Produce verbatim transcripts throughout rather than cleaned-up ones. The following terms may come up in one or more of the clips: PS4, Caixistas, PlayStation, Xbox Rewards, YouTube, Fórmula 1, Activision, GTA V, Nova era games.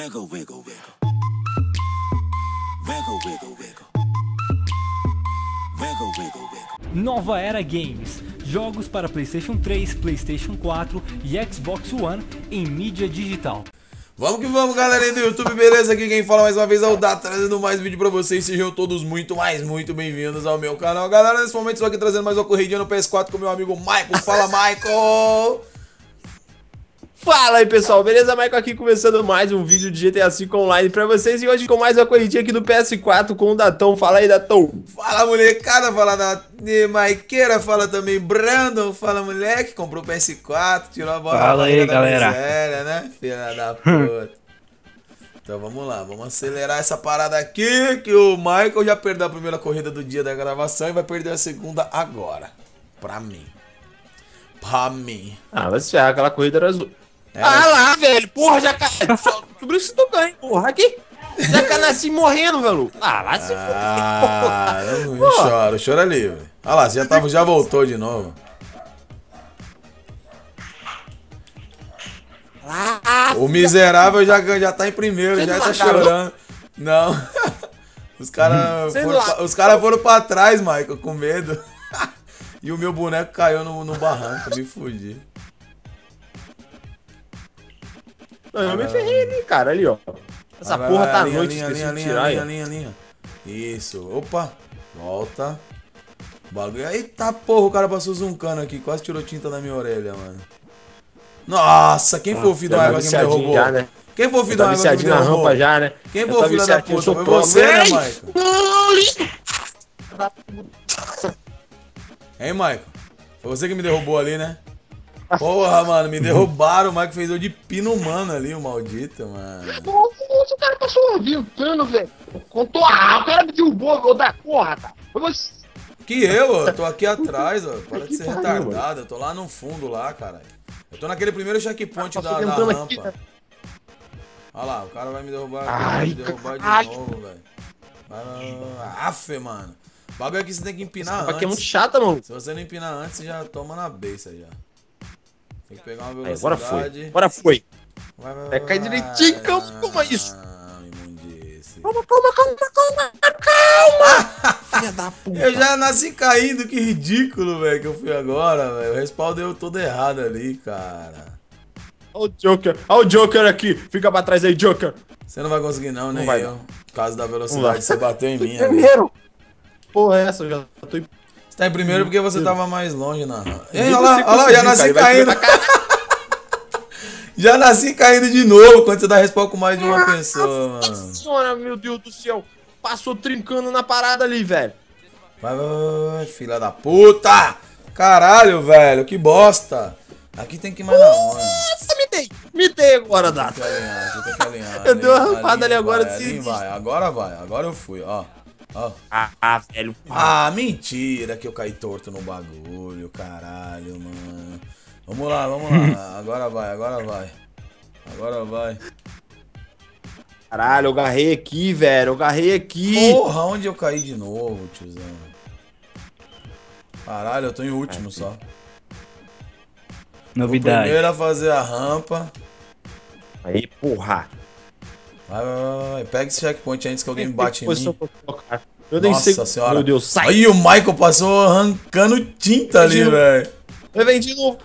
Wiggle, wiggle, wiggle. Wiggle, wiggle, wiggle. Wiggle, wiggle, wiggle. Nova Era Games. Jogos para PlayStation três, PlayStation quatro e Xbox One em mídia digital. Vamos que vamos, galerinha do YouTube, beleza? Aqui quem fala mais uma vez é o Data, trazendo mais vídeo pra vocês. Sejam todos muito, mais muito bem-vindos ao meu canal. Galera, nesse momento estou aqui trazendo mais uma corridinha no P S quatro com meu amigo Michael. Fala, Michael! Fala aí, pessoal, beleza? Michael aqui, começando mais um vídeo de G T A cinco online pra vocês. E hoje com mais uma corridinha aqui do P S quatro com o Datão. Fala aí, Datão. Fala, molecada, fala da Maiqueira, fala também Brandon, fala, moleque, comprou o P S quatro, tirou a bola. Fala aí, galera. Sério, né, filha da puta. Então vamos lá, vamos acelerar essa parada aqui, que o Michael já perdeu a primeira corrida do dia da gravação e vai perder a segunda agora. Pra mim. Pra mim. Ah, vai se ferrar, aquela corrida era azul. É, ah mas... lá, velho, porra, já caiu. Sobre isso tu ganha, porra, aqui. Já caiu, nasci morrendo, velho. Ah, lá se ah, foi. Não chora, chora livre. Ah lá, você já, tava, já voltou de novo. Ah, o miserável já, já tá em primeiro, já tá chorando. Não. Os caras foram, cara foram pra trás, Michael, com medo. E o meu boneco caiu no, no barranco, me fudi. Não, eu me ferrei ali, cara, ali, ó. Essa vai, porra vai, tá à noite, linha, linha, de tirar, linha, linha, linha, linha. Isso, opa. Volta. Bagulho. Eita porra, o cara passou zuncando aqui. Quase tirou tinta na minha orelha, mano. Nossa, quem ah, foi o filho da água que me derrubou? Já, né? Quem foi o filho da água que me derrubou? Na rampa já, né? Quem foi o filho da puta? Foi você, né, Michael? Hein, Michael? Foi você que me derrubou ali, né? Porra, mano, me derrubaram, o Michael fez eu de pino humano ali, o maldito, mano. Porra, o cara passou ventando, velho. Contou a... O cara me derrubou, eu da porra, tá? Que eu, ó, tô aqui atrás, ó. Para de ser retardado, eu tô lá no fundo lá, cara. Eu tô naquele primeiro checkpoint da, da rampa. Aqui, né? Olha lá, o cara vai me derrubar, vai me derrubar de ai, novo, velho. Aff, mano. O bagulho aqui você tem que empinar antes. Aqui é muito chata, mano. Se você não empinar antes, você já toma na beça já. Tem que pegar uma velocidade. Agora foi. Agora foi. Vai, vai, vai, vai cair direitinho em campo. Como é isso? Ah, imundice. Calma, calma, calma, calma, calma. Filha da puta. Eu já nasci caindo. Que ridículo, velho, que eu fui agora, velho. O respaldo deu todo errado ali, cara. Olha o Joker. Olha o Joker aqui. Fica pra trás aí, Joker. Você não vai conseguir não, nem não vai, eu. Por causa da velocidade, você bateu em mim. Primeiro. Porra, essa eu já tô em... Tá em primeiro porque você tava mais longe na... Ei, olha lá, olha lá, já nasci caindo. Já nasci caindo de novo quando você dá respawn com mais de uma pessoa, mano. Senhora, meu Deus do céu. Passou trincando na parada ali, velho. Vai, vai, vai, filha da puta. Caralho, velho, que bosta. Aqui tem que ir mais na mão. Nossa, me dei. Me dei agora, Data. Tem que alinhar. Eu dei uma rampada ali agora. Agora vai, agora eu fui, ó. Oh. Ah, ah, velho. Ah, mentira que eu caí torto no bagulho, caralho, mano. Vamos lá, vamos lá. Agora vai, agora vai. Agora vai. Caralho, eu agarrei aqui, velho. Eu agarrei aqui. Porra, onde eu caí de novo, tiozão? Caralho, eu tô em último aqui. Só. Novidade. O primeiro a fazer a rampa. Aí, porra. Vai, vai, vai, pega esse checkpoint antes que alguém me bate em mim. Eu nem sei. Nossa senhora. Meu Deus, sai. Aí o Michael passou arrancando tinta ali, velho. Eu venho de novo.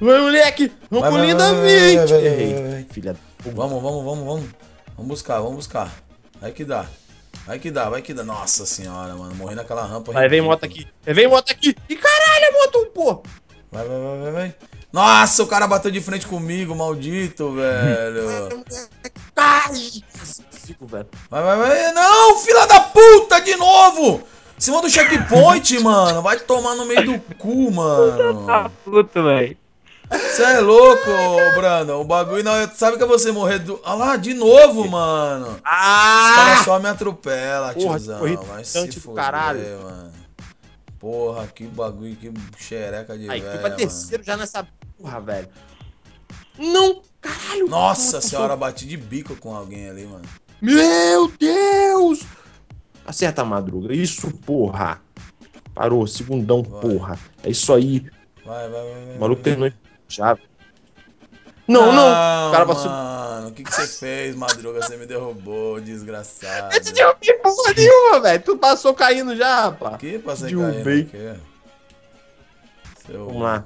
Meu moleque, não colida mente. Errei, filha. Vamos, vamos, vamos, vamos. Vamos buscar, vamos buscar. Vai que dá. Vai que dá, vai que dá. Nossa senhora, mano. Morri naquela rampa. Vai, vem moto aqui. Vem moto aqui. E caralho, moto, pô. Vai, vai, vai, vai, vai. Nossa, o cara bateu de frente comigo, maldito, velho. Vai, vai, vai. Não, filha da puta, de novo. Em cima do checkpoint, mano. Vai tomar no meio do cu, mano. Puta, velho. Você é louco, Brandon. O bagulho não. Sabe que é você morrer do. Olha lá, de novo, mano. Ah! Os caras só me atropela, tiozão. Vai se fuder, mano. Porra, que bagulho, que xereca de velho. Aí, fui pra terceiro já nessa porra, velho. Não, caralho. Nossa senhora, bati de bico com alguém ali, mano. Meu Deus! Acerta a madruga. Isso, porra. Parou, segundão, porra. É isso aí. Vai, vai, vai. O maluco terminou já. Não, não. O cara passou. Mano, o que, que você fez, Madruga? Você me derrubou, desgraçado. Eu te derrubei porra nenhuma, velho. Tu passou caindo já, rapaz. Que passei derrubei. Caindo? Seu... Vamos lá.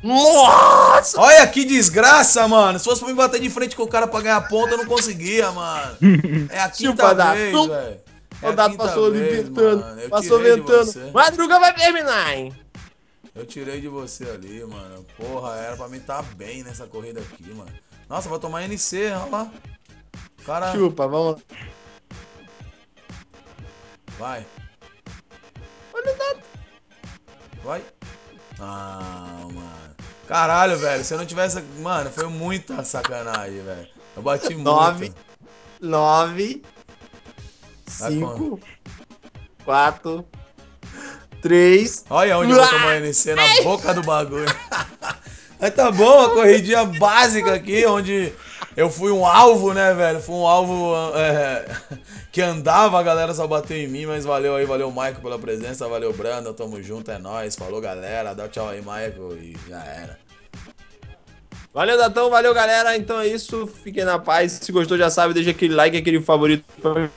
Nossa! Olha que desgraça, mano. Se fosse pra me bater de frente com o cara pra ganhar ponta, eu não conseguia, mano. É a quinta vez, velho. O Dado passou ventando. Passou ventando. Madruga vai terminar, hein? Eu tirei de você ali, mano. Porra, era pra mim tá bem nessa corrida aqui, mano. Nossa, vou tomar N C, olha lá. Cara... Chupa, vamos lá. Vai. Olha o Dado. Vai. Ah, mano. Caralho, velho, se eu não tivesse... Mano, foi muita sacanagem, velho. Eu bati nove, muito. nove, cinco, quatro, três... Olha onde eu vou tomar N C, na boca do bagulho. Mas tá bom, a corridinha básica aqui, onde eu fui um alvo, né, velho? Fui um alvo é, que andava, a galera só bateu em mim, mas valeu aí, valeu, Maico, pela presença, valeu, Brando, tamo junto, é nóis, falou, galera, dá tchau aí, Maico, e já era. Valeu, Datão, valeu, galera, então é isso, fiquem na paz, se gostou já sabe, deixa aquele like, aquele favorito pra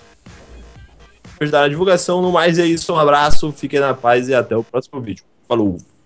ajudar na divulgação, no mais é isso, um abraço, fiquem na paz e até o próximo vídeo, falou!